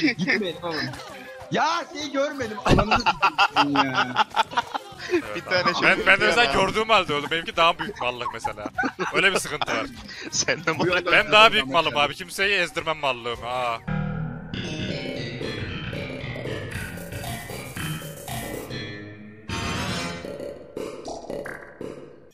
Gitmeyelim oğlum. Ya seni görmedim. Ananızı s**tim ya. Bir tane şey ben de mesela gördüğüm halde oldum. Benimki daha büyük mallık mesela. Öyle bir sıkıntı var. Sen de mallık. Ben daha büyük malım abi. Kimseyi ezdirmem mallığım. Aa.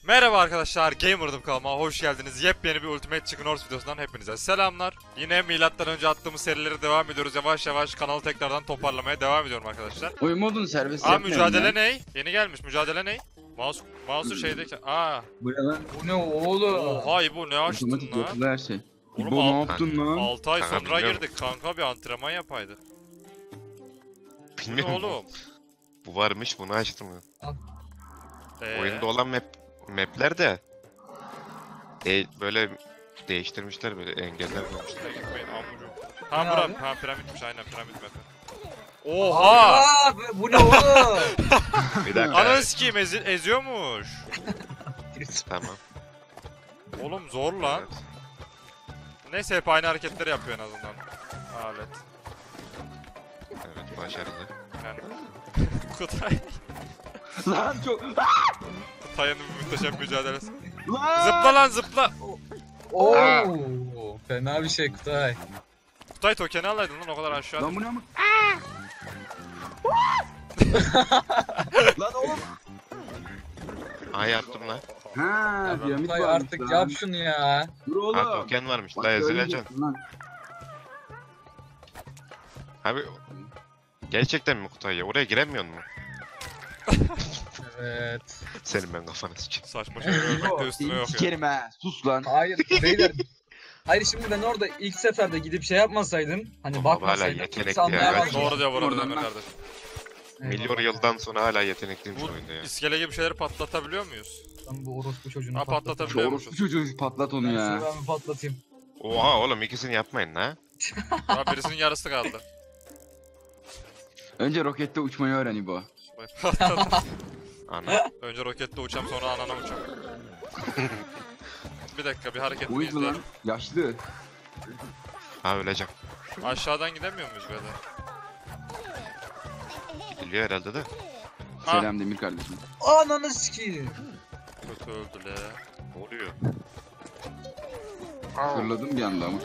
Merhaba arkadaşlar, Gamer'dım kanalıma hoş geldiniz. Yepyeni bir Ultimate Chicken Horse videosundan hepinize selamlar. Yine milattan önce attığımız serileri devam ediyoruz. Yavaş yavaş kanalı tekrardan toparlamaya devam ediyorum arkadaşlar. Uyumadın serbest yapmayın. Mücadele ney? Yeni gelmiş, mücadele ney? Mouse'u şeydeki... Aaa. Bu ne lan? Bu ne oğlum? Oha bu ne açtın lan? Her şey. Oğlum, ne yaptın lan? 6 ay sonra girdik kanka, bir antrenman yapaydı. Bilmiyorum. Bu ne oğlum? Bu varmış, bunu açtım lan. Oyunda olan map'ler de böyle değiştirmişler, böyle engeller koymuşlar. Ha buram, ha piramitmiş, aynen piramit map'i. Oha! Bu ne oğlum? Bir dakika. Ananı sikeyim eziyormuş. Tamam. Oğlum zor lan. Evet. Neyse hep aynı hareketleri yapıyor en azından. Alet. Evet başarılı. Yani... Kutay. Lan çok... Tayan'ın muhteşem mücadelesi. Zıpla lan zıpla. Ooo. Fena bir şey Kutay. Kutay tokeni alaydın lan o kadar aşağıda. Lan bu ne ama? Lan oğlum. Aa yaptım lan. Haa piramit varmış lan. Artık yap şunu ya. Dur oğlum. Ha token varmış lan ezileceksin. Abi gerçekten mi Kutay ya? Oraya giremiyor mu? Evet. Senin ben kafana sikeyim. Saçma şey görmekte üstüne yok sikerim ya. He, sus lan. Hayır beyler. Hayır şimdi ben orada ilk seferde gidip şey yapmasaydım. Hani ama bakmasaydım kimse anlayamaz. Evet, doğru diyor bu arada Ömer kardeş. Milyon yıldan sonra hala yetenekliyim şu oyunda ya. İskele gibi şeyleri patlatabiliyor muz? Lan bu orospu çocuğunu patlatabiliyor musun? Orospu çocuğunu patlat onu ya. Ben bir patlatayım. Oha oğlum ikisini yapmayın ha. Ya birisinin yarısı kaldı. Önce rokette uçmayı öğren İbo. Ana. Önce rokette uçam sonra anana uçam. Bir dakika bir hareket edeyim. Lan yaşlı. Ha öleceğim. Aşağıdan gidemiyor muyuz böyle? Gidiliyor herhalde de. Ha. Selam Demir kardeşim. Ananı sikeyim. Kötü öldü le. Ne oluyor? Fırladım bir anda ama.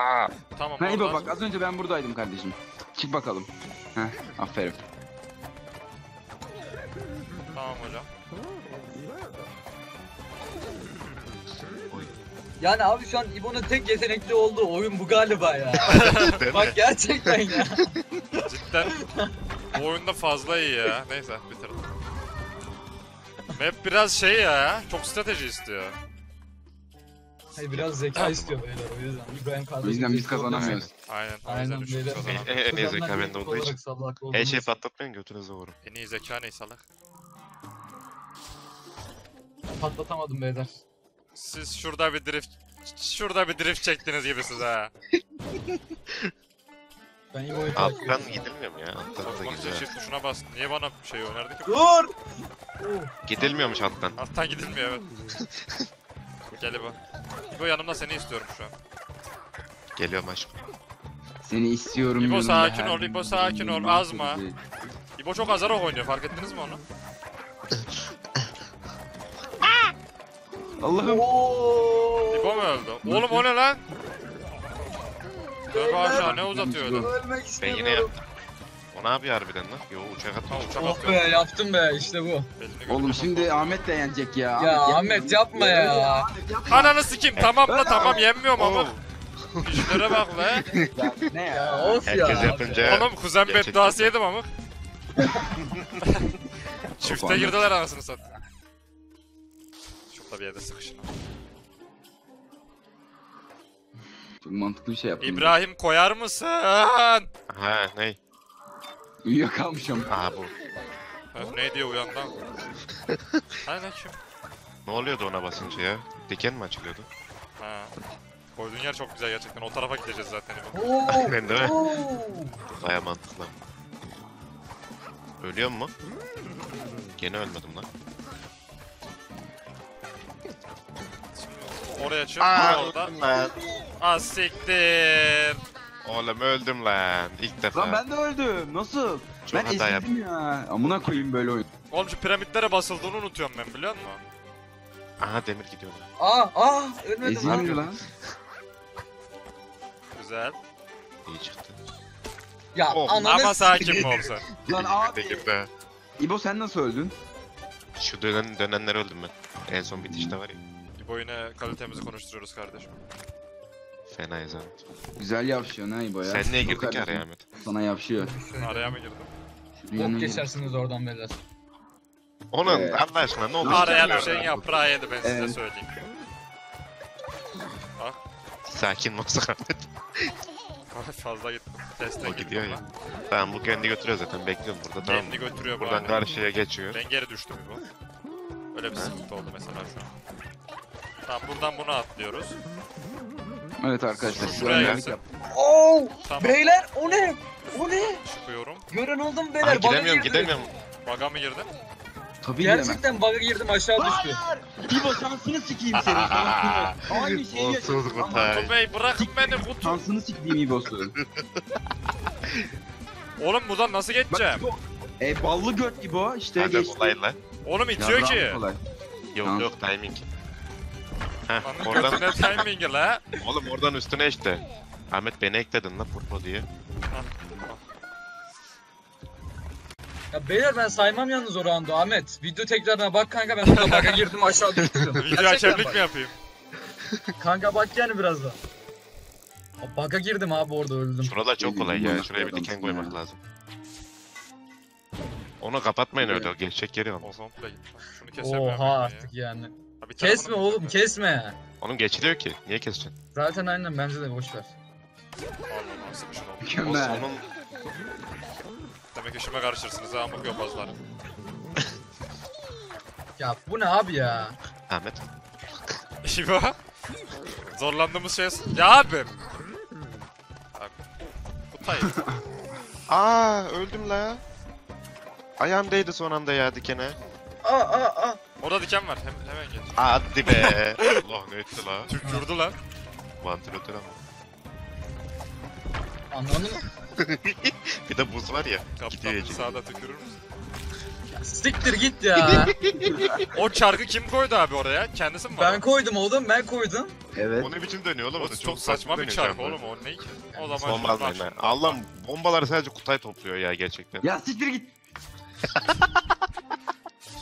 Aa. Tamam. Hey bak az önce ben buradaydım kardeşim. Çık bakalım. Heh aferin. Tamam hocam. Yani abi şu an İbo'nun tek yetenekli olduğu oyun bu galiba ya. Bak gerçekten ya. Cidden bu oyunda fazla iyi ya. Neyse bitirdim. Map biraz şey ya, çok strateji istiyor. Hayır biraz zeka istiyor beyler o yüzden. İbrahim kardeşim. O yüzden biz kazanamıyoruz. Aynen beyler. En iyi zeka bende olduğu için. Her şeyi patlatmayın götünüze vurun. En iyi zeka ney salak. Patlatamadım beyler. Siz şurada bir drift çektiniz gibisiniz ha. Ben iyi boyu takip ediyorum. Alttan gidilmiyor mu ya? Alttan da gidiyor. Shift tuşuna bastın. Niye bana bir şey önerdi ki? Dur! Gidilmiyormuş alttan. Alttan gidilmiyor evet. Gel İbo. İbo yanımda seni istiyorum şu an. Geliyorum aşkım. Seni istiyorum. İbo sakin ol, İbo sakin ol. Azma. İbo çok azarak oynuyor. Fark ettiniz mi onu? Allah'ım. İbo mu öldü? Oğlum o ne lan? Tövbe aşağı ne uzatıyor öyle? Ben yine yaptım. O ne yapıyor harbiden lan? Yo uçak atıyor. Oh be yaptım be işte bu. Oğlum şimdi Ahmet de yenecek ya. Ya Ahmet yapma ya. Ananı sikim tamam yenmiyorum ama. İşlere bak lan. Ne ya? Of ya. Herkes yapınca. Oğlum kuzen bedduası yedim ama. Çifte girdiler anasını satayım. Tabii yerde sıkışın ama. Çok mantıklı bir şey yaptım. İbrahim ya. Koyar mısın? Ha ney? Uyuyakalmışım. Aa bu. Öf ney diye uyandan. Hay lan kim? Ne oluyordu ona basınca ya? Diken mi açılıyordu? Ha. Koyduğun yer çok güzel gerçekten. O tarafa gideceğiz zaten. Aynen değil mi? Baya mantıklı. Ölüyor mu? Gene ölmedim lan. Oraya çık, orada. Asiktir. Oğlum öldüm lan ilk defa. Lan ben de öldüm. Nasıl? Çok ben ezildim ya. Amına koyayım böyle oyun. Oğlum şu piramitlere basıldığını unutuyorum ben, biliyor musun? Aha demir gidiyor lan. Aa ölmedim. Ezilmiyor lan. Güzel. İyi çıktı. Ya oh, ama sakin mi olsa? Lan abi. İbo sen nasıl öldün? Şu dönenler öldüm ben. En son bitişte var ya. İbo yine kalitemizi konuşturuyoruz kardeşim. Fena ezan. Güzel yavşıyorsun ha İbo ya. Sen niye girdin ki araya Ahmet? Sana yavşıyor. Araya mı girdim? Bok geçersiniz oradan beyler. Onun Allah aşkına ne olur? Araya bir şeyin yaprağı yedi, ben size söyleyeyim. Ah. Sakin olsa Ahmet. Fazla gittim. O gidiyor ya. Tamam bu kendi götürüyor zaten, bekliyorum burada, tamam. Kendi götürüyor. Buradan karşıya geçiyor. Ben geri düştüm bu. Öyle bir sıkıntı oldu mesela şu an. Tamam buradan bunu atlıyoruz. Evet arkadaşlar şuraya gelsin. Ooo tamam. Beyler o ne? O ne? Çıkıyorum. Gören oldum beyler. Aha, gidemiyorum. Bug'a mı girdin? Tabii gerçekten bug'a girdim, aşağı düştü. İbo şansını sikeyim senin. Aynı şeyi yaşadım. Kutu bey bırakın beni kutu. Şansını sikeyim İbo'su. Oğlum buradan nasıl geçeceğim? Bak, İbo. Ballı göt İbo işte geçti. Hadi kolay lan. Oğlum itiyor ki. Yok timing. Heh, oradan ne timing'i la? Oğlum oradan üstüne işte. Ahmet beni ekledin lan Purpo diye. Ya beyler ben saymam yalnız o round'u Ahmet. Video tekrarına bak kanka, ben burada bug'a girdim aşağı düştüm. Video açabilik mi yapayım? Kanka bak yani biraz da. Bug'a girdim abi, orada öldüm. Şurada çok kolay ya, şuraya bir diken koymak lazım. Onu kapatmayın öyle, o gerçek yeri ama. Şunu kesemiyorum. Oha artık yani. Kesme oğlum, kesme. Oğlum geçiliyor ki. Niye keseceksin? Zaten aynen, bence de boş ver. Mükemmel. Demek işime karışırsınız ha bu yobazlar. Ya bu ne abi ya? Ahmet. İbo. Zorlandığımız şey. Ya abim. Kutay. Öldüm la. Ayağım değdi son anda ya dikene. Orada diken var, hemen geç. Hadi be. Allah ne etti la. Tükürdü lan. Vantilatör ama. Anladın mı? Bir de buz var ya. Kaptan sağda tükürür müsün? Ya, siktir git ya. O çarkı kim koydu abi oraya? Kendisi mi var? Ben koydum oğlum, ben koydum. Evet. O ne biçim dönüyor oğlum? O çok saçma bir çarkı oğlum, o ne ki? O zaman bombalar. Allah'ım bombaları sadece Kutay topluyor ya gerçekten. Ya siktir git.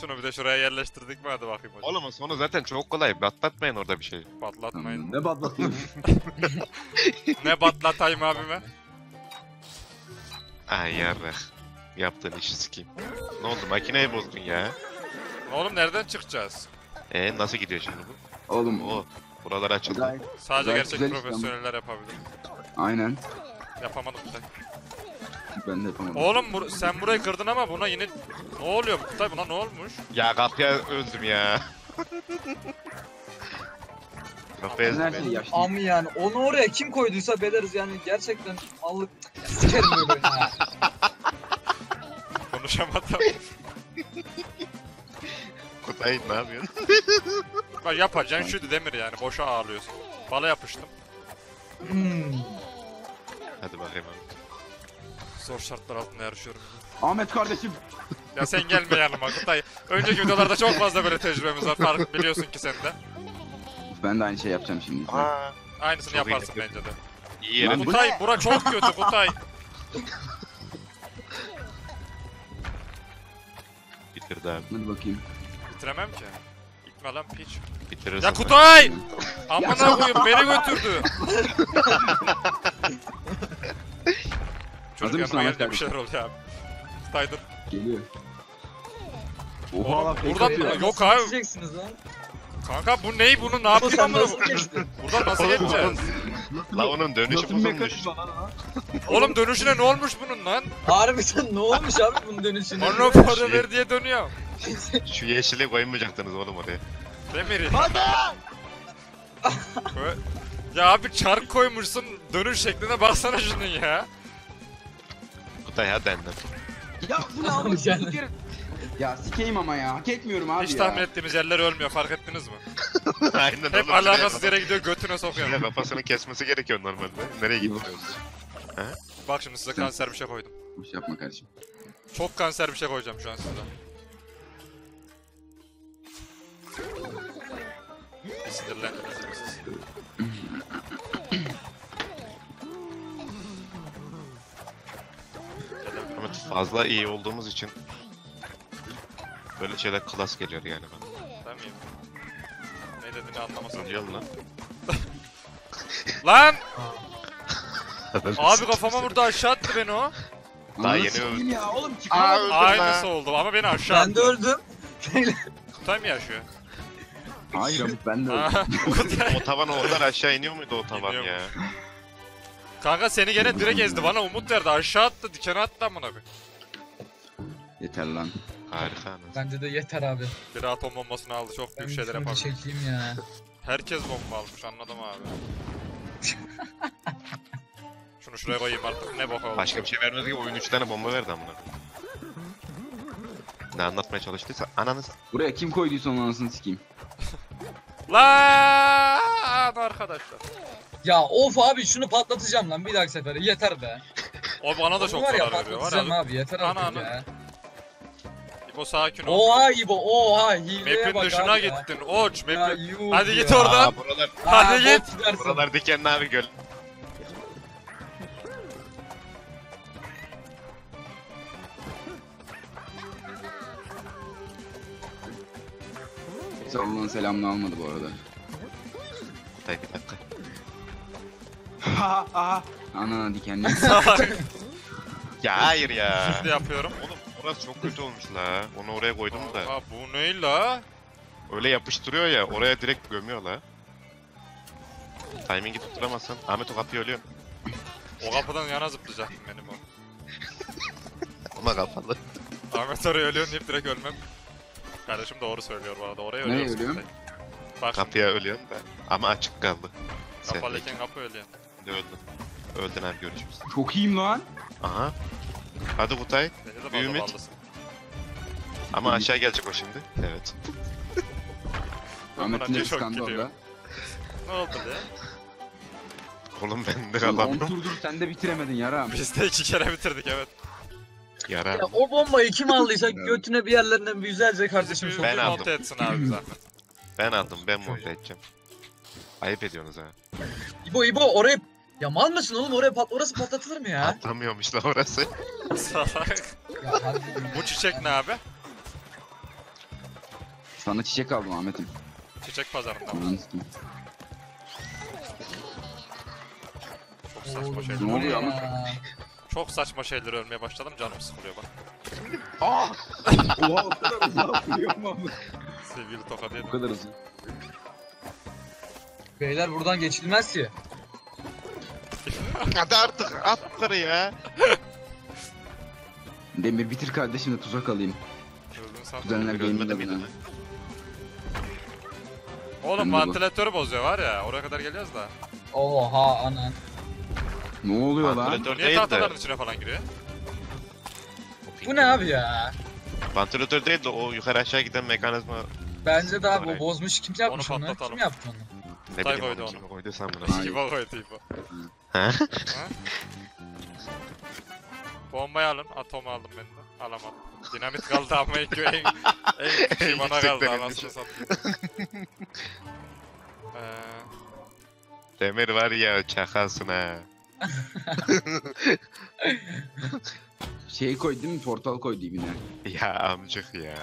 Şunu bir de şuraya yerleştirdik mi, hadi bakayım hocam. Oğlum sonu zaten çok kolay, batlatmayın orada bir şey. Batlatmayın. Ne batlatayım? Ne batlatayım abime? Ay yarrak. Yaptığın işi sikeyim. Ne oldu, makineyi bozdun ya. Oğlum nereden çıkacağız? Nasıl gidiyor şimdi bu? Oğlum buralar açıldı. Sadece gerçek profesyoneller yapabilir. Aynen. Yapamadım da. Ben de yapamadım. Oğlum sen burayı kırdın ama buna yine ne oluyor Kutay, buna ne olmuş? Ya kapıya öldüm ya. Kapıya öldüm ya. Ama yani onu oraya kim koyduysa beleriz yani, gerçekten allık sikerim böyle ya. Konuşamadım. Kutay ne yapıyorsun? Bak yapacağın şuydu demir yani, boşa ağırlıyorsun. Bala yapıştım. Hadi bakayım abi. Zor şartlar altında yarışıyorum. Ahmet kardeşim. Ya sen gelme yanıma Kutay. Önceki videolarda çok fazla böyle tecrübemiz var. Fark biliyorsun ki sen de. Ben de aynı şey yapacağım şimdi. Aynısını çok yaparsın bence de. İyi. Kutay bura çok kötü Kutay. Bitirdi abi. Hadi bakayım. Bitiremem ki. Gitme lan piç. Bitirirsin. Ya Kutay! Amına koyayım beni götürdü. Çocuk yanıma geldi, bir şeyler oluyor abi. Kutay'dır. Geliyor. Oha, buradan yok abi. Kanka bu ney, bunu ne yapacağım bunu? Buradan nasıl geçeceğiz? La onun dönüşü bozulmuş. Oğlum dönüşüne ne olmuş bunun lan? Harbiden ne olmuş abi bunun dönüşüne? Onu para ver diye dönüyor. Şu yeşili koymayacaktınız oğlum oraya. Demiri. Hadi! Ya abi çark koymuşsun, dönüş şekline baksana şunun ya. Ya dendim. Ya bu ne abi? Ya sikeyim ama ya, hak etmiyorum abi. Hiç tahmin ettiğimiz yerler ölmüyor, fark ettiniz mi? Aynen. Hep alakasız yere gidiyor, götüne sokuyor. Kafasını kesmesi gerekiyor normalde. Nereye gidiyoruz? He? Bak şimdi size kanser bir şey koydum. Boş yapma kardeşim. Çok kanser bir şey koyacağım şu an size. Sinirlendim. Ama fazla iyi olduğumuz için böyle şeyler klas geliyor yani bana. Ben miyim? Ne dediğini anlamasam. Yalın lan. Lan! Abi kafama vurdu, aşağı attı beni o. Daha yeni öldüm. Aynısı oldu ama beni aşağı attı. Ben de öldüm. Kutay mı yaşıyor? Hayır abi ben de öldüm. O tavan oradan aşağı iniyor muydu o tavan ya? Kanka seni gene direk ezdi, bana umut verdi, aşağı attı, dikene attı lan buna bir. Yeter lan. Harika. Bence de yeter abi. Bir atom bombasını aldı, çok büyük şeyler yapar. Ben çekeyim ya. Herkes bomba almış, anladım abi. Şunu şuraya koyayım artık, ne boka oldu. Başka bir şey vermedi ki, oyun 3 tane bomba verdi amına. Ne anlatmaya çalıştıysa ananı s... Buraya kim koyduysa onun anasını sikeyim. Laaaaaan arkadaşlar. Ya of abi şunu patlatacağım lan bir dahaki sefere, yeter be. O bana da çok zarar veriyor var ya. Abi yeter artık ya. İbo sakin ol. Oha İbo, oha hileye bak. Map'in dışına gittin oç. Hadi git oradan. Hadi git. Buralar dikenli abi göl. Zorluğun selamını almadı bu arada. Kutay bir dakika. Ana dikenli. Ya hayır ya. Şimdi yapıyorum. Oğlum orası çok kötü olmuş la. Onu oraya koydum da. Aa bu ne la? Öyle yapıştırıyor ya, oraya direkt gömüyor la. Timing'i tutturamazsan. Ahmet o kapıyı ölüyor. O kapıdan yana zıplayacaktım benim o. Ona kapalı. Ahmet oraya ölüyor deyip direkt ölmem. Kardeşim doğru söylüyor bu arada, oraya ölüyorsun. Neye ölüyorsun? Kapıya ölüyorsun da ama açık kaldı. Kapalıyken kapı ölüyorsun. Şimdi öldün. Öldün abi, görüşürüz. Çok iyiyim lan. Aha. Hadi Kutay, bir ümit. Ama aşağı gelecek o şimdi. Evet. Ahmet'in de skandı orada. Ne oldu be? Oğlum ben de kalamıyorum. 10 turdur sen de bitiremedin yaram. Biz de 2 kere bitirdik evet. Yara. Ya o bombayı kim aldıysa götüne bir yerlerinden bir güzelce kardeşim sokuyor. Ben aldım. Ben monte edeceğim. Ayıp ediyorsunuz ha. İbo oraya... Ya mal mısın oğlum, oraya orası patlatılır mı ya? Patlamıyormuş la orası. Salak. Bu çiçek ne abi? Sana çiçek aldım Ahmet'im. Çiçek pazarında mı? Çok saçma şeyler. Ne oluyor ama? Çok saçma şeyler ölmeye başladım, canım sıkılıyor bak. Aaa! Oha o kadar hızlı biliyorum abi. Sevgili tokat edin. O kadar hızlı. Beyler buradan geçilmez ki. Hadi artık at yukarı ya. Demir bitir kardeşim de tuzak alayım. Düzenler beynimde beni. Oğlum vantilatörü bozuyor var ya, oraya kadar geliyoruz da. Oha anan. Ne oluyor lan? Niye tahtaların içine falan giriyor? Bu ne abi ya? Vantilatör değil de o yukarı aşağı giden mekanizma... Bence de abi o bozmuş, kim yapmış onu? Kim yaptı onu? Ne bileyim onu, kime koyduysam bunu. Kime koydu İbo? Bombayı alın, atomu aldım ben de. Alamadım. Dinamit kaldı ama en küçüğü bana kaldı, anasını satayım. Demir var ya, çakalsın ha. Şey koydu değil mi? Portal koydu dibine. Ya amcık ya.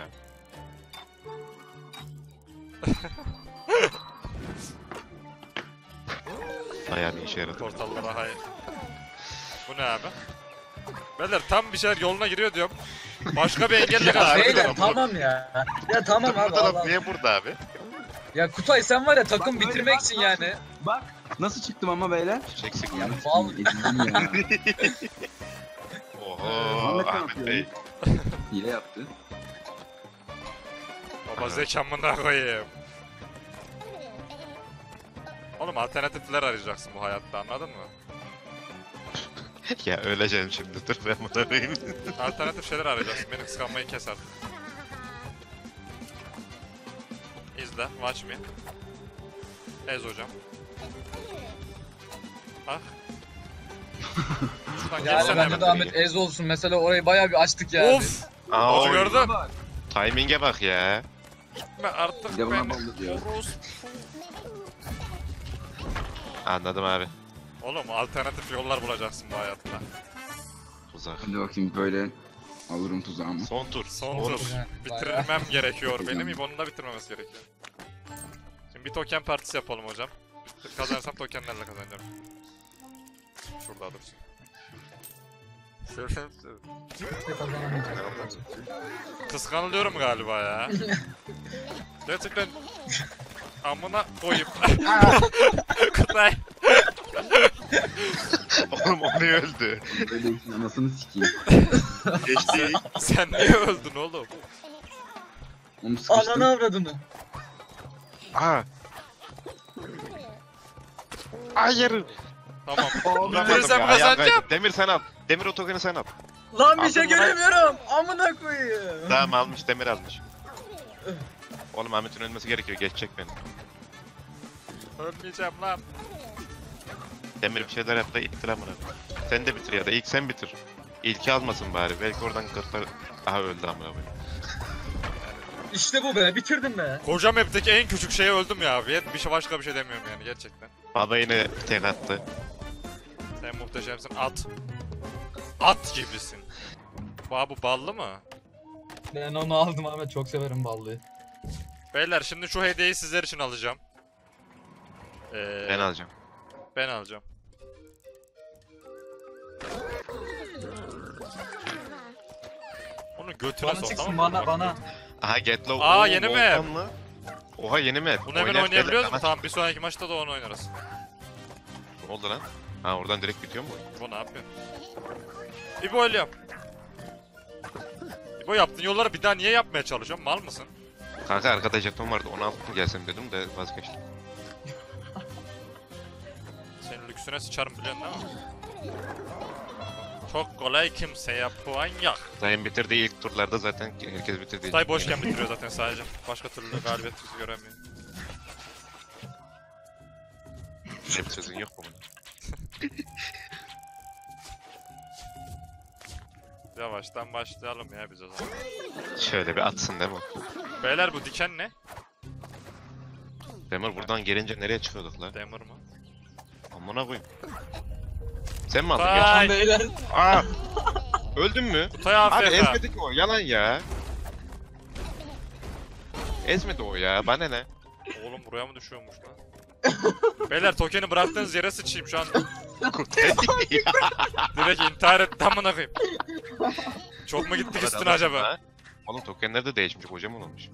Ayağım işe yaradı. Portallara hayır. Bu ne abi? Beyler tam bir şeyler yoluna giriyor diyorum. Başka bir engelle karşılaşıyorum. Tamam ya. Ya tamam abi. Adam niye burada abi? Ya Kutay sen var ya takım bak, bitirmek için yani. Bak nasıl çıktım ama beyler. Çeksik yani. Bal edildim ya. Oho Ahmet Bey. Hile yaptı. Baba zekamına koyayım. Oğlum alternatifler arayacaksın bu hayatta, anladın mı? Ya öleceğim şimdi, dur ben bunu arayayım. Alternatif şeyler arayacaksın, beni kıskanmayı kes artık. İzle, watch me. Ez hocam. Ah. Şuradan geçsene hemen. Ahmet ez olsun mesela, orayı bayağı bir açtık yani. Of! Aa, gördün. Timing'e bak ya. Gitme artık ben. Anladım abi. Oğlum alternatif yollar bulacaksın bu hayatta. Tuzak. Hadi bakayım böyle alırım tuzağımı. Son tur. Son tur. Yani, bitirmem gerekiyor. Benim İbo'nun da bitirmemesi gerekiyor. Şimdi bir token partisi yapalım hocam. Kazansam tokenlerle kazanacağım. Şurada dursun. Kıskanılıyorum galiba ya. Gerçekten amına koyup. Kutay. Oğlum o niye öldü? Öldü, anasını sikeyim. Geçti. Sen niye öldün oğlum? Onu sıkıştım. Ananı avradını. Aa. Hayır. Tamam. Bitirsem kazanacağım. Demir sen al. Demir otogeni sen al. Lan bir şey göremiyorum. Amına koyayım. Tamam almış, Demir almış. Oğlum Ahmet'in ölmesi gerekiyor. Geçecek beni. Ölmeyeceğim lan. Demir bir şeyler yap da ittir amına. Sen de bitir ya da ilk sen bitir. İlki almasın bari. Belki oradan kırpar. Aha öldü amına koyayım. İşte bu be, bitirdim be. Koca map'teki en küçük şeye öldüm ya abi. Bir şey başka bir şey demiyorum yani gerçekten. Baba yine tek attı. Sen muhteşemsin, at. At gibisin. Baba bu ballı mı? Ben onu aldım Ahmet, çok severim ballıyı. Beyler şimdi şu hediyeyi sizler için alacağım. Ben alacağım. Ben alacağım. Onu götüne bana sok, çıksın, tamam mı? Bana. Aha get low. Aa yeni map. Oha yeni map. Bunu hemen oynayabiliyoruz mu? Tamam bir sonraki maçta da onu oynarız. Ne oldu lan? Ha oradan direkt bitiyor mu? Bu ne yapıyor? İbo öyle yap. İbo yaptığın yolları bir daha niye yapmaya çalışıyorum? Mal mısın? Kanka arkada jeton vardı, onu alıp mı gelsem dedim de vazgeçtim. Senin lüksüne sıçarım biliyorsun değil mi? Çok kolay, kimseye puan yok. Kutay'ın bitirdiği ilk turlarda zaten herkes bitirdiği. Kutay boşken bitiriyor zaten sadece. Başka türlü galibiyet bizi göremiyor. Hep sözün yok mu? Yavaştan başlayalım ya biz o zaman. Şöyle bir atsın değil mi? Beyler bu diken ne? Demir buradan gelince nereye çıkıyorduk la? Demir mi? Amına koyayım. Sen mi aldın ya? Beyler. Aa! Öldün mü? Abi ezmedik o, yalan ya. Ezmedi o ya, bana ne? Oğlum buraya mı düşüyormuş lan? Beyler tokeni bıraktığınız yere sıçayım şu an. Direkt intihar ettim amına koyayım. Çok mu gittik üstüne acaba? Ha? Oğlum tokenler de değişmiş, kocaman olmuş.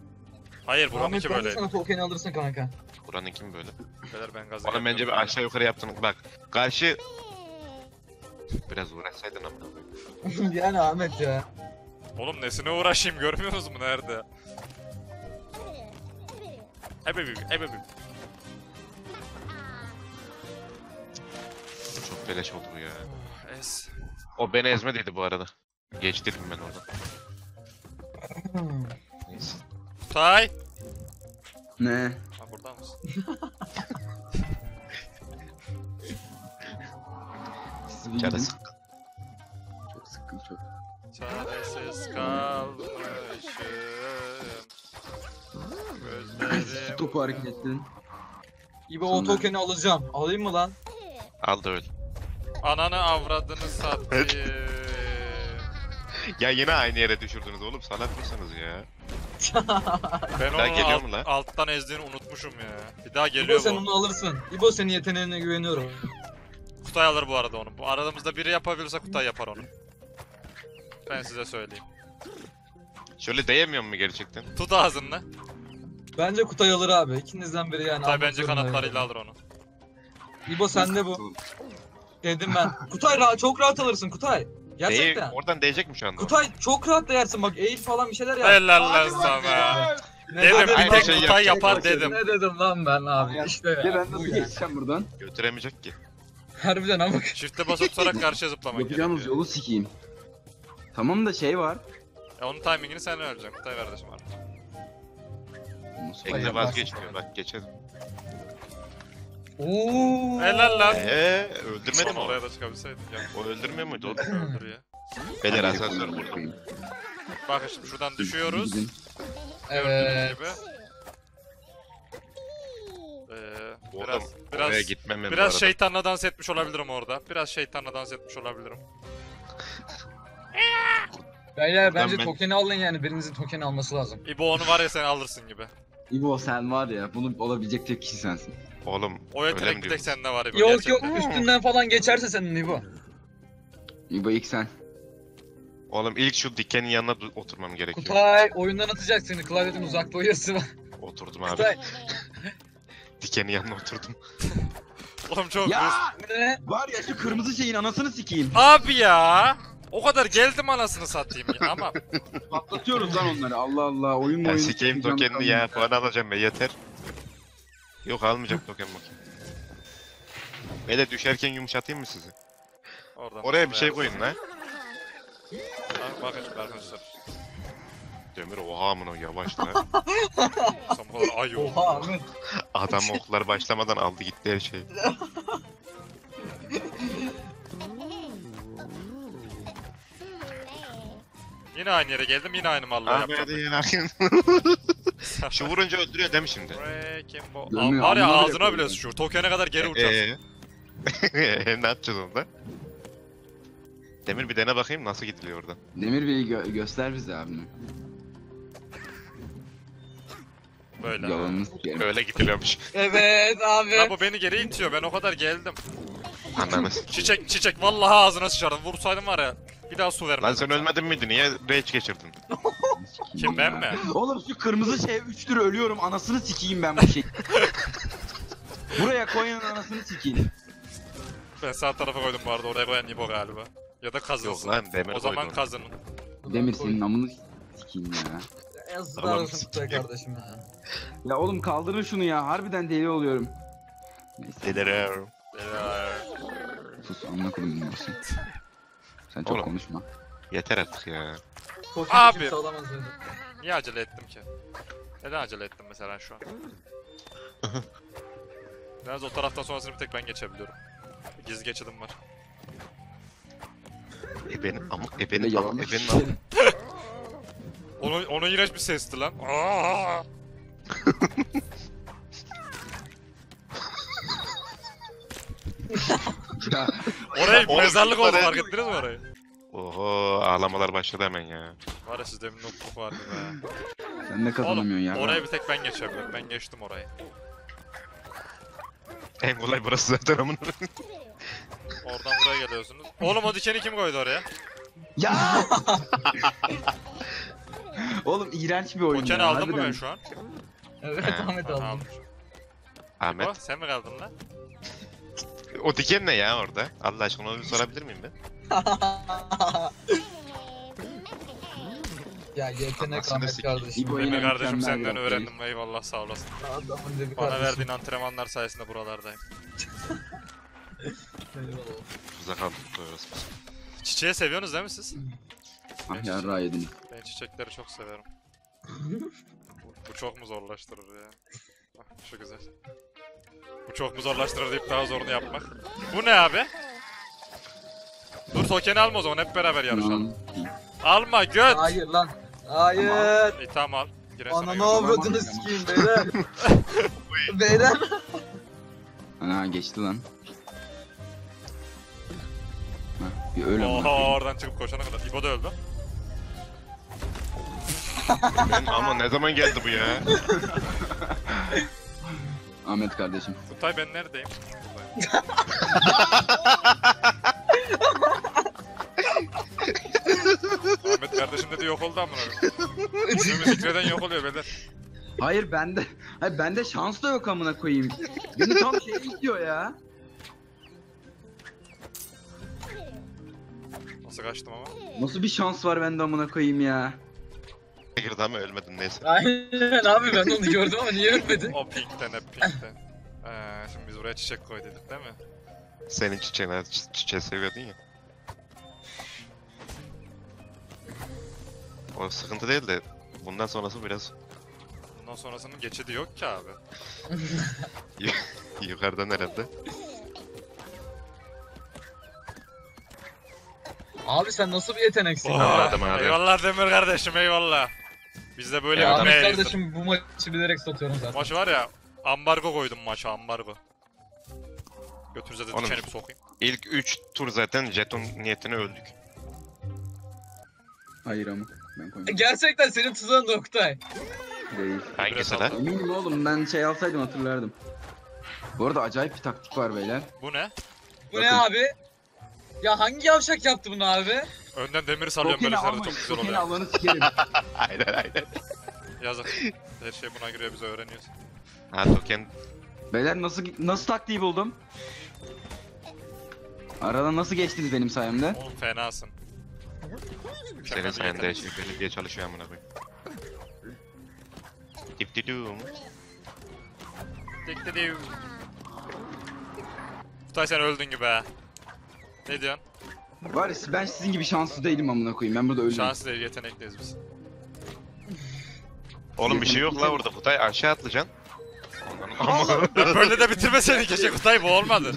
Hayır buranınki böyle. Ahmet ben sana token alırsın kanka. Buranınki mi böyle? Beyler ben gazı. Oğlum bence bir aşağı yukarı yaptın bak. Karşı... Biraz uğraşsaydın ama. Yani Ahmet ya. Oğlum nesine uğraşayım, görmüyorsunuz mu nerede? Ebebim. Çok beleş oldu bu ya. Oh, ez. O beni ezmediydi bu arada. Geçtirdim ben oradan. Neyse. Tay! Ne? Ha burada mısın? Canı sıkkın. Çok sıkkın çok. Çaresiz kalmışım. Gözlerim... Topu hareket ettin. İbo o token'i alacağım. Alayım mı lan? Al da öl. Ananı avradını sattı. Ya yine aynı yere düşürdünüz oğlum. Salak mısınız ya? Ben onu alttan ezdiğini unutmuşum ya. Bir daha geliyor bu. İbo sen onu alırsın. İbo senin yeteneğine güveniyorum. Kutay alır bu arada onu. Bu aramızda biri yapabilirse Kutay yapar onu. Ben size söyleyeyim. Şöyle değemiyor mu gerçekten? Tut ağzını. Bence Kutay alır abi. İkinizden biri yani. Kutay bence kanatlarıyla alır onu. İbo sende bu. Dedim ben. Kutay çok rahat alırsın Kutay. Gerçekten. Oradan değecek mi şu anda? Kutay çok rahat değersin bak, eğil falan bir şeyler yap. Helal lan sana. Dedim bir tek şey Kutay yapar dedim. Ne dedim lan ben abi işte ya. Ya ben nasıl geçeceğim buradan? Götüremeyecek ki. Harbiden ama. Shift'e basıp tutarak karşıya zıplamak gerekiyor. Yapacağımız yolu sikeyim. Tamam da şey var. Ya onun timingini sen öğreneceksin Kutay kardeşim abi. Ekle vazgeçmiyor bak, geçelim. Ooo. Helal lan. Öldürmedim onu. Oraya da çıkabilseydim. O öldürmüyor muydu? O öldür ya. Beyler asansör burada. Bak şimdi şuradan düşüyoruz. Evet. Biraz şeytanla dans etmiş olabilirim orada. Biraz şeytanla dans etmiş olabilirim. Beyler bence tokeni alın yani. Birinizin tokeni alması lazım. İbo onu var ya sen alırsın gibi. İbo sen var ya bunu olabilecek tek kişi sensin. Oğlum o yetenek bir tek sende var İbo. Yok yok üstünden falan geçerse senin İbo. İbo ilk sen. Oğlum ilk şu dikenin yanına oturmam gerekiyor. Kutay oyundan atacak seni klavyetin uzakta uyarısı var. Oturdum abi. Dikenin yanına oturdum. Oğlum çok var ya şu kırmızı şeyin anasını sikeyim. Abi ya. O kadar geldim anasını satayım ya ama. Patlatıyoruz lan onları Allah Allah oyun oyun. Sikeyim tokenini ya falan alacağım be yeter. Yok almayacak token bakayım. Böyle düşerken yumuşatayım mı sizi? Oradan oraya bir şey koyun lan. Bak arkadaşlar. Demir oha amına yavaş lan. Ay oha. Adam oklar başlamadan aldı gitti her şeyi. Yine aynı yere geldim, yine aynı malları yaptım. Şu vurunca öldürüyor değil mi şimdi? Var ya ağzına bile şu Tokyo'ya kadar geri uçacağız. Ne yapacağız onda? Demir bir dene bakayım nasıl gidiliyor oradan. Demir Bey'i göster bize abi. Böyle. Böyle gidiliyormuş. Evet abi. Ya bu beni geri itiyor, ben o kadar geldim. Anlamasın. Çiçek vallahi ağzına sıçardım, vursaydım var ya. Bir daha su vermem. Lan sen ölmedin miydi? Niye rage geçirdin? Kim ben mi? Oğlum şu kırmızı şey 3 lira ölüyorum. Anasını sikeyim ben bu şey. Buraya koyan anasını sikeyim. Ben sağ tarafa koydum bu arada. Oraya koyan İbo galiba. Ya da kazınsın. Yok lan demir o zaman koydum. Kazının. Demir senin amını sikeyim ya. Yazıklar olsun Kutay kardeşim ya. Ya oğlum kaldırın şunu ya. Harbiden deli oluyorum. Deliyorum. Sus amına koyayım diyorsun. Sen çok oğlum, konuşma. Yeter artık ya. Abi. Niye acele ettim ki? Neden acele ettim mesela şu an? Yalnız o taraftan sonrasını bir tek ben geçebiliyorum. Gizli geçidim var. Ebenin amık. Onun iğrenç bir sesti lan. Oraya bir mezarlık oldu fark ettiniz mi orayı? Oho ağlamalar başladı hemen ya. Var ya siz demin notluk vardı be. Sen ne kazanamıyorsun ya? Oraya bir tek ben geçebilirim. Ben geçtim orayı. En kolay burası zaten amına. Oradan buraya geliyorsunuz. Oğlum o dikeni kim koydu oraya? Ya! Oğlum iğrenç bir oyun ya. Dikeni aldın mı ben şu an? Evet Ahmet aldım. Ahmet. Oh, sen mi kaldın lan? O diken ne ya orada? Allah aşkına onu sorabilir miyim ben? Ya yetenek Ahmet kardeşim. İbo kardeşim senden öğrendim eyvallah sağ olasın. Bana verdiğin antrenmanlar sayesinde buralardayım. Tuzak aldık doğrusu. Çiçeği seviyorsunuz değil mi siz? Ah yarra yedim. Ben çiçekleri çok severim. Bu çok mu zorlaştırır ya? Bak şu güzel. Bu çok mu zorlaştırır deyip daha zorunu yapmak. Bu ne abi? Dur tokeni alma o zaman hep beraber yarışalım. Alma göt! Hayır lan. Hayır. Tamam al. Ananı avradınız sikiyim beyler. Beyler. Ana geçti lan. Hah bir öyle. Oha oradan çıkıp koşana kadar. İbo da öldü. Ama ne zaman geldi bu ya? Ahmet kardeşim. Kutay ben neredeyim? Ahmet kardeşim dedi yok oldu amına. Bizim zikreden yok oluyor beyler. Hayır bende. Hayır bende şans da yok amına koyayım. Beni tam şey istiyor ya. Nasıl kaçtım ama? Nasıl bir şans var bende amına koyayım ya? Girdi ama ölmedin neyse. Aynen abi ben onu gördüm ama niye ölmedin? O pinkten hep pinkten. Şimdi biz buraya çiçek koyduk değil mi? Senin çiçeğine çiçeği seviyordun ya. O sıkıntı değil de bundan sonrası biraz Bundan sonrasının geçidi yok ki abi. Yukarıdan herhalde. Abi sen nasıl bir yeteneksin? Eyvallah Demir kardeşim, eyvallah. Biz de böyle bir meyleyiz. Kardeşim bu maçı bilerek satıyorum zaten. Maç var ya, ambargo koydum maça, ambargo. Götürüze de dükkanı sokayım. İlk 3 tur zaten jeton niyetine öldük. Hayır ama ben koymadım. Gerçekten senin tuzağın da Oktay. Değil. Hangisi lan? Eminim oğlum, ben şey alsaydım hatırlardım. Bu arada acayip bir taktik var beyler. Bu ne? Bu bakın. Ne abi? Ya hangi yavşak yaptı bunu abi? Önden demiri sallıyorum böyle sarıda, çok güzel oluyor. Alanı sikerim. Aynen aynen. Yazık. Her şey buna giriyor, biz öğreniyoruz. Ha token. Beyler nasıl taktiği buldum? Aradan nasıl geçtiniz benim sayemde? Oğlum fenasın. Senin sayende şifreli diye çalışıyor amına koyayım. Dipdidum. Dipdidum. Kutay sen öldün gibi ha. Ne diyorsun? Var ben sizin gibi şanslı değilim amına koyayım, ben burada öldüm. Şanslı değil, yetenekliyiz biz. Oğlum bir şey yok la orada Kutay, aşağı atlayacaksın. Böyle de bitirme seni keşke Kutay, bu olmadı.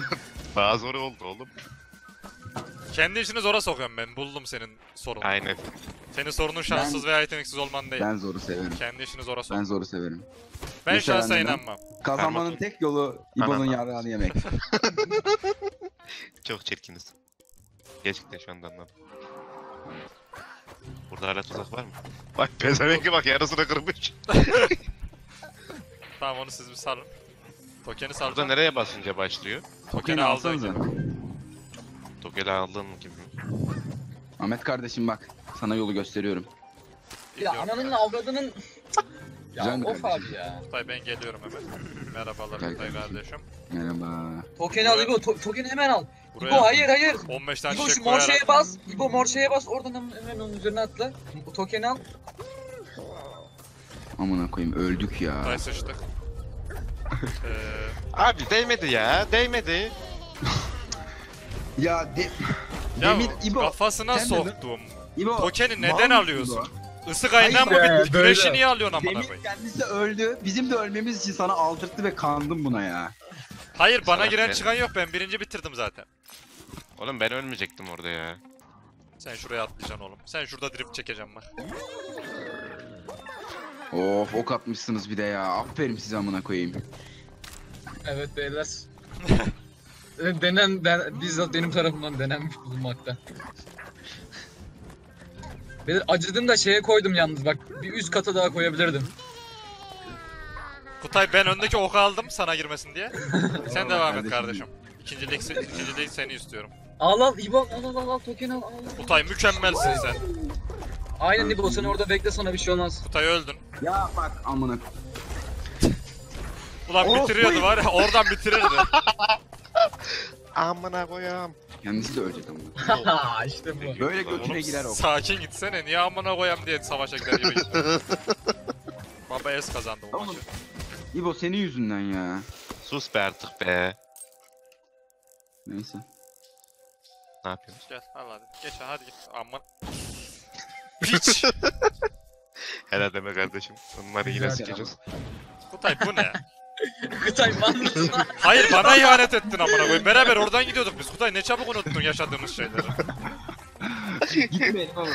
Daha zor oldu oğlum. Kendi işini zora sokuyorum ben, buldum senin sorunu. Aynen. Senin sorunun şanssız veya yeteneksiz olman değil. Ben zoru severim. Kendi işini zora sok. Ben zoru severim. Ben şansa inanmam. Kazanmanın tek yolu İbo'nun yarrağını yemek. Çok çirkiniz. Gerçekten şu anda anladım. Burada hala tuzak var mı? Bak pezevenki bak, yarısını kırmış. Tamam onu siz bir salın. Token'i salın. Burada nereye basınca başlıyor? Token'i aldığın gibi. Token'i aldığın gibi. Ahmet kardeşim bak, sana yolu gösteriyorum. Ya ananın avradının... Ya of abi ya. Kutay ben geliyorum hemen. Merhabalar Kutay kardeşim. Merhaba. Token'i al İbo, token'i hemen al. Buraya İbo hayır. 15 tane İbo şu mor şeye bas. İbo mor şeye bas, oradan hemen onun üzerine atla. O token'i al. Amına koyayım öldük ya. Kutay sıçtık. Abi değmedi ya, değmedi. Ya Demir İbo kafasına soktum. Token'i neden alıyorsun? Isık ayından mı bitti? Güneşi niye alıyorsun amına koyayım? Demir kendisi öldü. Bizim de ölmemiz için sana aldırttı ve kandım buna ya. Hayır bana giren çıkan yok, ben birinci bitirdim zaten. Oğlum ben ölmeyecektim orada ya. Sen şuraya atlayacaksın oğlum. Sen şurada drip çekeceğim bak. Of ok atmışsınız bir de ya. Aferin size amına koyayım. Evet beyler. Bizzat benim tarafımdan denenmiş bulunmakta. Beyler acıdım da şeye koydum yalnız bak. Bir üst kata daha koyabilirdim. Kutay ben öndeki oku aldım sana girmesin diye. Sen devam et kardeşim. İkincilik seni istiyorum. Al İbo al token al. Kutay mükemmelsin sen. Aynen İbo sen orada bekle, sana bir şey olmaz. Kutay öldün. Ya bak amına. Ulan bitiriyordu var ya, oradan bitirirdi. Amına koyam. Kendisi de ölecek amına. İşte bu. Böyle götüne girer o. Sakin gitsene, niye amına koyam diye savaşa gider gibi gitti. Baba es kazandı bu maçı. İbo senin yüzünden ya. Sus be artık be. Neyse. Ne yapıyorsun? Gel al hadi. Geç hadi git. Aman. Piç. Helal deme kardeşim. Bunları yine sikeceğiz. Kutay bu ne? Kutay manlısın. Hayır bana ihanet ettin amına koyayım. Beraber oradan gidiyorduk biz. Kutay ne çabuk unuttun yaşadığımız şeyleri. Gitmeyin oğlum.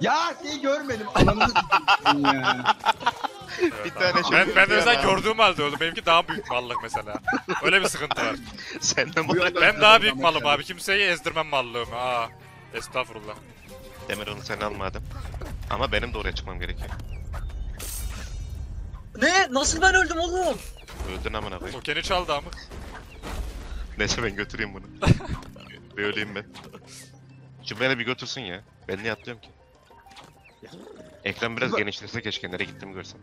Ya seni görmedim. Ananızı gittin ya. Evet, bir tane şey ben özel gördüğüm halde oğlum. Benimki daha büyük mallık mesela. Öyle bir sıkıntı var. Sen de mallık. Ben daha büyük malım abi. Kimseyi ezdirmem mallığımı. Aa. Estağfurullah. Demir onu sen almadım. Ama benim de oraya çıkmam gerekiyor. Ne? Nasıl ben öldüm oğlum? Öldün amına koyayım. Tokeni çaldı amık. Neyse ben götüreyim bunu. Bir öleyim ben. Şu beni bir götürsün ya. Ben niye atlıyorum ki? Ekran biraz genişlese keşke, nereye gittiğimi görsem.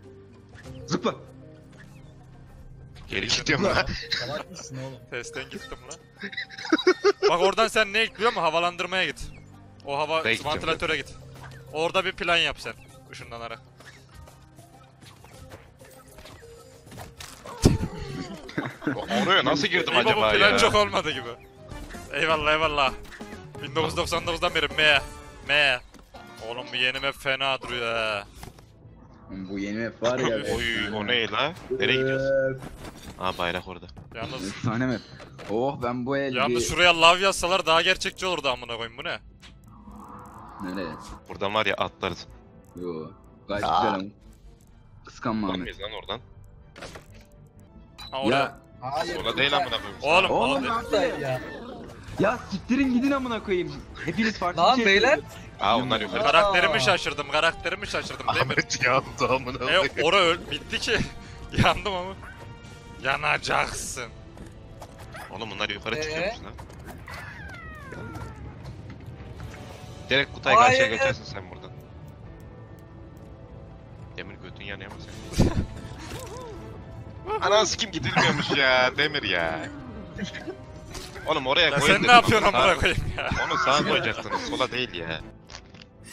Zıpla. Geri gidiyorum lan. Salak mısın oğlum? Testten gittim lan. Bak oradan sen ne ekliyor mu? Havalandırmaya git. O hava vantilatöre git. Orada bir plan yap sen. Işınlanarak. Oraya nasıl girdim acaba ya? Bu plan çok olmadı gibi. Eyvallah. 1999'dan beri Oğlum bu yeni map fena duruyor he. Bu yeni map var ya. Oy, o ne la? Nereye gidiyorsun? Aa, bayrak orada. Yalnız. Efsane map. Oh, ben bu el. Yalnız şuraya lav yazsalar daha gerçekçi olurdu amına koyayım, bu ne? Nereye? Buradan var ya atlarız. Yoo. Gayet güzel ama. Kıskanma Ahmet. Bakmayız lan oradan. Ha, oraya. Ona değil amına koyayım. Oğlum abi. Ya siktirin gidin amına koyayım. Hepiniz farklı lan, şey. Lan beyler. Aa, onlar yok. Karakterimi şaşırdım Demir. Ahmet yandı amına koyayım. Ora öl bitti ki. Yandım ama. Yanacaksın. Oğlum bunlar yukarı çıkıyormuş lan. Direkt Kutay karşıya geçersin sen buradan. Demir götün yanıyor mu senin? Ananı sikim gidilmiyormuş ya Demir ya. Oğlum oraya koyun. Sen ne yapıyorsun amına koyayım ya? Onu sağa koyacaksınız, sola değil ya.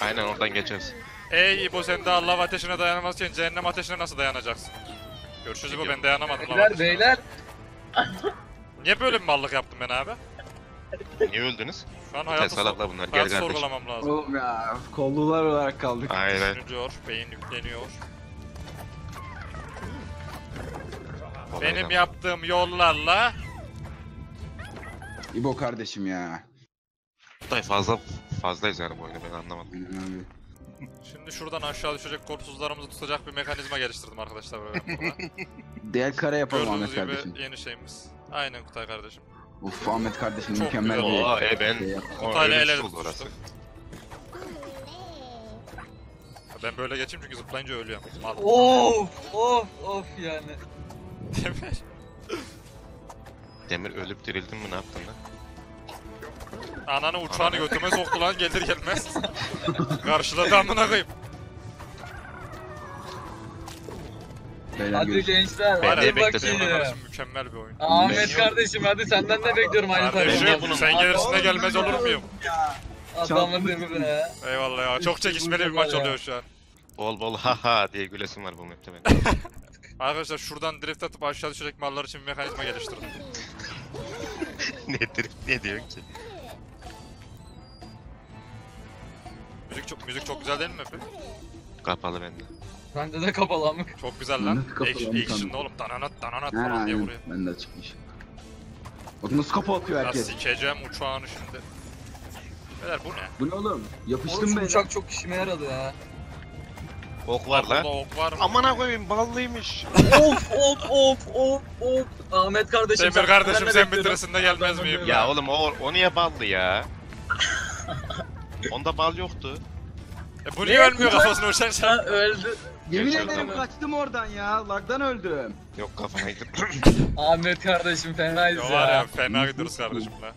Aynen oradan geçeceğiz. Ey İbo, sen daha lav ateşine dayanamazken cehennem ateşine nasıl dayanacaksın? Görüşürüz İbo, ben dayanamadım lav ateşine. Beyler. Niye böyle bir mallık yaptım ben abi? Niye öldünüz? Şu an hayatı sorgulamam lazım. Oğlum ya, kollular olarak kaldık. Aynen. Düşünüyor, beyin yükleniyor. Benim yaptığım yollarla... İbo kardeşim ya. Dayı fazlayız yani bu oyunu, ben anlamadım. Şimdi şuradan aşağı düşecek korpsuzlarımızı tutacak bir mekanizma geliştirdim arkadaşlar böyle. Değer kare yapalım Ahmet kardeşim. Yeni şeyimiz. Aynen Kutay kardeşim. Uff, Ahmet kardeşim çok mükemmel bir ben Kutay'la el ele tutuştum. Ben böyle geçeyim çünkü zıplayınca ölüyorum. Of of of yani. Demir. Demir ölüp dirildin mi, ne yaptın lan? Ananı uçağını götüme soktu lan gelir gelmez. Karşıladı amına koyayım. Hadi gençler, hadi bakayım. Mükemmel bir oyun. Ahmet kardeşim, hadi senden de bekliyorum aynı tarzı. Sen gelirsin de gelmez olur muyum? Adamın Demir'e ya. Eyvallah ya, çok çekişmeli bir maç oluyor şu an. Bol bol haha diye gülesim var bu map'te benim. Arkadaşlar şuradan drift atıp aşağı düşecek mallar için bir mekanizma geliştirdim. Ne drift, ne diyorsun ki? Müzik çok güzel değil mi hep? Kapalı bende. Bende de kapalı amık. Çok güzel lan. Action oğlum, dananat dananat falan diye vuruyor. Bende açıkmış. Bak nasıl kapı atıyor herkes. Sikeceğim uçağını şimdi. Beyler bu ne? Bu ne oğlum? Yapıştım ben. Uçak çok işime yaradı ya. Ok var lan. Amana koyayım, ballıymış. Of of of of of. Ahmet kardeşim. Demir kardeşim sen bitirirsin de gelmez miyim? Ya oğlum o niye ballı ya? Onda bal yoktu. Bu niye ölmüyor kafasını uçan sen? Öldü. Yemin ederim kaçtım oradan ya. Lagdan öldüm. Yok kafana gittim. Ahmet kardeşim fenayız ya. Var ya, fena gidiyoruz kardeşim la.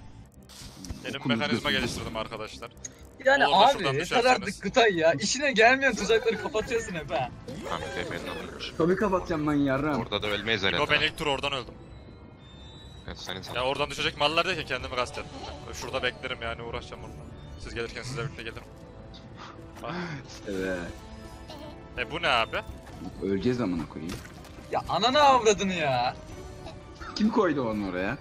Benim mekanizma geliştirdim arkadaşlar. Yani abi ne kadar Kutay ya, işine gelmeyen tuzakları kapatıyorsun hep ha. Ahmet efendim alıyormuş. Tabii kapatacağım lan yarram. Orada da ölmeyiz herhalde. Yo, ben ilk tur oradan öldüm. Evet, senin ya oradan düşecek mallar değil ki, kendimi kastettim. Şurada beklerim yani, uğraşacağım onunla. Siz gelirken sizle birlikte geldim. Bak. Evet. Bu ne abi? Öleceğiz amına koyayım. Ya ananı avradını ya. Kim koydu onu oraya?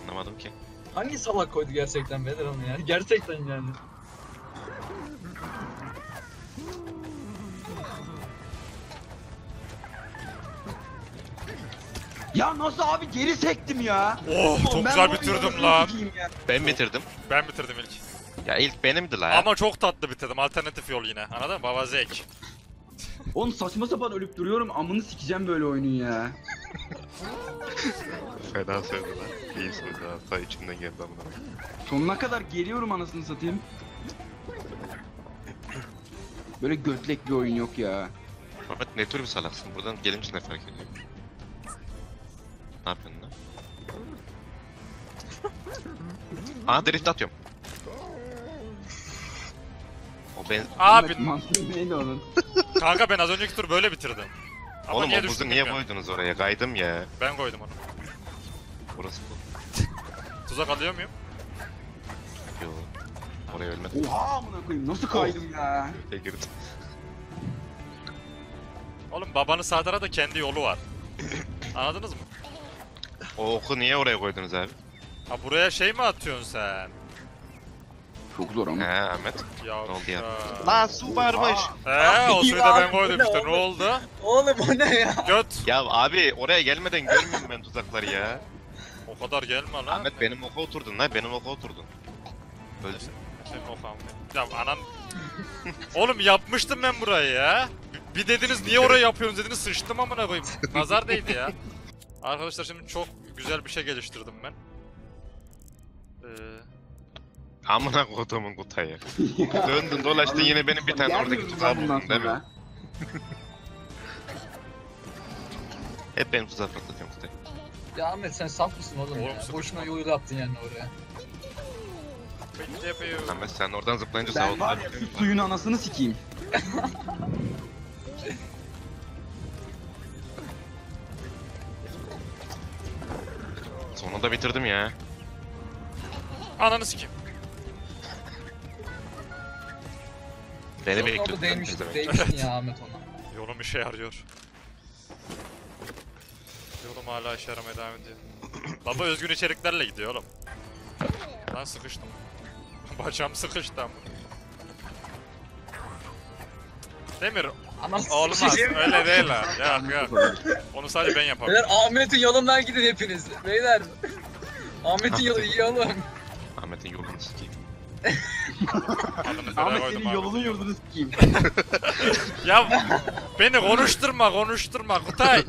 Anlamadım ki. Hangi salak koydu gerçekten Bedir onu ya? Gerçekten yani. Ya nasıl abi, geri sektim ya. Oh, çok güzel bitirdim lan. Ben bitirdim ilk. Ya ilk benimdi lan. Ama çok tatlı bitirdim, alternatif yol yine. Anladın mı? Baba zek. Oğlum saçma sapan ölüp duruyorum, amını sikeceğim böyle oyunun ya. Fena sevdi lan. İyi sevdi lan. Ta içimden geldi amına. Sonuna kadar geliyorum anasını satayım. Böyle götlek bir oyun yok ya. Ahmet ne tür bir salaksın? Buradan gelince ne fark ediyor? Ne yapıyorsun lan? Aha, drift atıyorum. O ben... Abi... Neydi onun? Kanka ben az önceki tur böyle bitirdim. Ama oğlum niye omuzu niye koydunuz oraya? Kaydım ya. Ben koydum onu. Burası bu. Tuzak alıyor muyum? Yok. Oraya ölmedim. Oha amına koyayım, nasıl kaydım ya? Girdim. Oğlum babanı Sadar'a da kendi yolu var. Anladınız mı? O oku niye oraya koydunuz abi? Ha buraya şey mi atıyorsun sen? çok zor ama. Ahmet. Ne oldu ya? Lan su varmış. O suyu da ben koydum işte. Ne oldu? Oğlum o ne ya? Göt. Ya abi oraya gelmeden görmüyorum ben tuzakları ya. O kadar gelme lan. Ahmet benim oka oturdun lan. Benim oka oturdun. Böylesin. Senin okam. Ya anan. Oğlum yapmıştım ben burayı ya. Bir dediniz niye oraya yapıyorsunuz dediniz. Sıçtım amına koyayım. Nazar değdi ya. Arkadaşlar şimdi çok güzel bir şey geliştirdim ben. Amına kodumun kutayı. Döndün dolaştın yine benim bir tane oradaki tuzağı buldun değil mi? Hep benim tuzağı patlatıyorum kutayı. Ya Ahmet sen saf mısın oğlum ya? Boşuna yolu da attın yani oraya. Ahmet sen oradan zıplayınca sağ ol. Ben var ya süt suyun anasını sikiyim. Sonunda bitirdim ya. Ananı sikeyim. Beni bekliyordum. Değmiştin ya Ahmet ona. Yolum işe yarıyor. Yolum hala işe yaramaya devam ediyor. Baba özgün içeriklerle gidiyor oğlum. Lan sıkıştım. Bacağım sıkıştı ama. Demir. Olmaz öyle değil lan. Yok yok. Onu sadece ben yaparım. Beyler Ahmet'in yolundan gidin hepiniz. Beyler. Ahmet'in yolu iyi oğlum. Ahmet'in yolunu sikeyim. Ahmet senin yolunu yurdunu sikeyim. Ya beni konuşturma Kutay.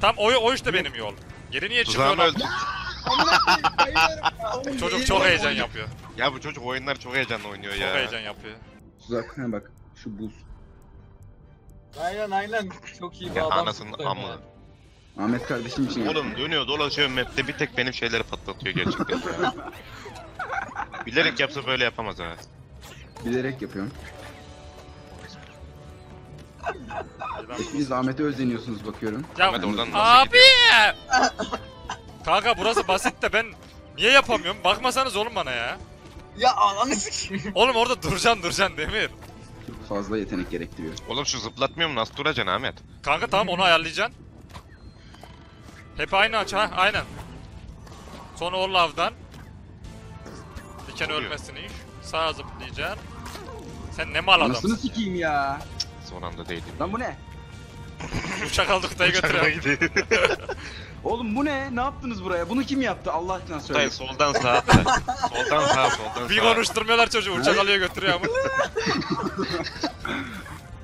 Tam o işte benim yol. Geri niye çıkıyor lan? Çocuk çok heyecan yapıyor. Ya bu çocuk oyunlar çok heyecanla oynuyor ya. Çok heyecan yapıyor. Tuzak ha bak şu buz. Aynen çok iyi bir adam. Anasının amı. Ahmet kardeşim için. Oğlum dönüyor dolaşıyor map'te bir tek benim şeyleri patlatıyor gerçekten. Bilerek yapsa böyle yapamaz ha. Bilerek yapıyorum. Biz Ahmet'e özleniyorsunuz bakıyorum. Ya Ahmet oradan abi. Kanka burası basit de ben niye yapamıyorum? Bakmasanız oğlum bana ya. Ya ananı sikeyim. Oğlum orada duracaksın Demir. Fazla yetenek gerektiriyor. Oğlum şu zıplatmıyorum nasıl duracaksın Ahmet? Kanka tamam onu ayarlayacaksın. Hep aynı aç ha aynen. Sonra o lavdan. Diken ölmesin iş. Sağa zıplayacaksın. Sen ne mal adamsın? Nasıl sikeyim ya? Son anda değdim. Lan bu ne? Uçak aldık dayı götürüyor. Oğlum bu ne? Ne yaptınız buraya? Bunu kim yaptı? Allah aşkına söyle. Dayı soldan sağa. Soldan sağa, soldan sağa. Bir konuşturmuyorlar çocuğu. Uçak alıyor götürüyor ama.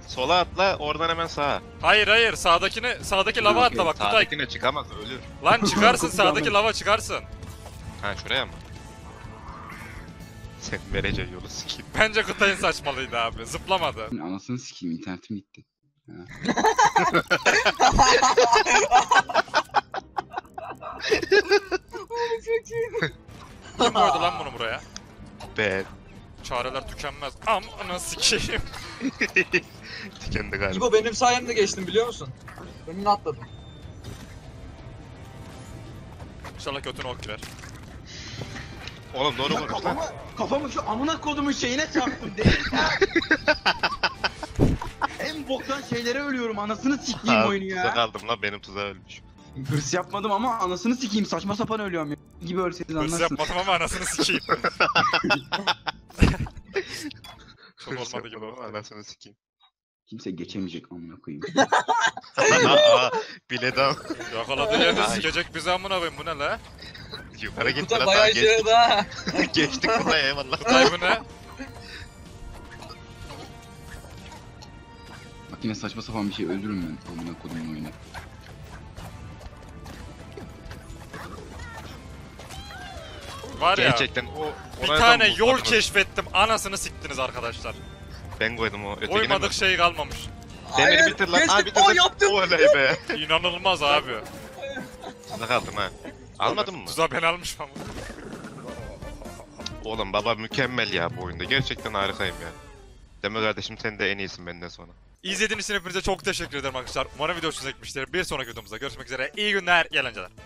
Sola atla, oradan hemen sağa. Hayır, sağdaki lava atla bak. Sağdakine çıkamaz, ölür. Lan çıkarsın, sağdaki lava çıkarsın. Ha şuraya mı? Sen vereceğin yolu sikeyim. Bence Kutay'ın saçmalıydı abi, zıplamadı. Anasını sikeyim, internetim gitti. Kim koydu lan bunu buraya? Ben. Çareler tükenmez. Amına sikeyim. Tükendi galiba. Cibo benim sayemde geçtim biliyor musun? Önüne atladım. İnşallah kötü nok girer. Oğlum doğru konuş lan. Kafamı şu amına kodumun şeyine çarptım değil mi? En boktan şeylere ölüyorum anasını sikeyim oyunu ya. Tuzak aldım lan benim tuzağa ölmüş. Hırs yapmadım ama anasını sikeyim saçma sapan ölüyorum ya. Gibi ölseydin anlarsın. Hırs yapmadım ama anasını sikeyim. Çok olmadı gibi ama anasını sikeyim. Kimse geçemeyecek amına koyayım. Bile dam. Yakaladığı yerde sikecek bizi amına koyayım bu ne la? Yukarı git lan daha geçtik. Geçtik buraya eyvallah. Kutay bu ne? Bak yine saçma sapan bir şey öldürürüm ben amına koyduğum oyunu. Var gerçekten ya, bir tane yol keşfettim, anasını siktiniz arkadaşlar. Ben koydum o ötekine. Koymadık şey kalmamış. Demir bitir lan, ha bitirdim. O yaptım. Oley be. İnanılmaz abi. Tuzak aldım ha. Almadın mı? Tuzağı ben almışım ama. Oğlum baba mükemmel ya bu oyunda, gerçekten harikayım ya. Deme kardeşim sen de en iyisin benden sonra. İzlediğiniz için hepinize çok teşekkür ederim arkadaşlar. Umarım video hoşunuza gitmiştir. Bir sonraki videomuzda görüşmek üzere. İyi günler, eğlenceler.